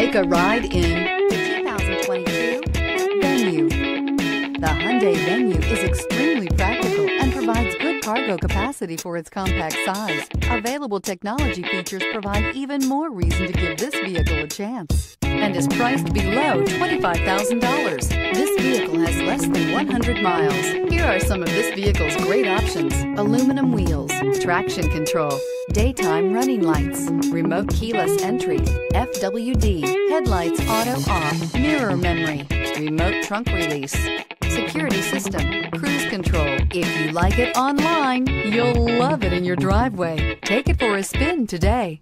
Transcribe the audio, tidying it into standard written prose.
Take a ride in the 2022 Venue. The Hyundai Venue is extremely practical and provides good cargo capacity for its compact size. Available technology features provide even more reason to give this vehicle a chance and is priced below $25,000. This vehicle has less than 100 miles. Here are some of this vehicle's great options: aluminum wheels, traction control, daytime running lights, remote keyless entry, FWD, headlights auto off, mirror memory, remote trunk release, security system, cruise control. If you like it online, you'll love it in your driveway. Take it for a spin today.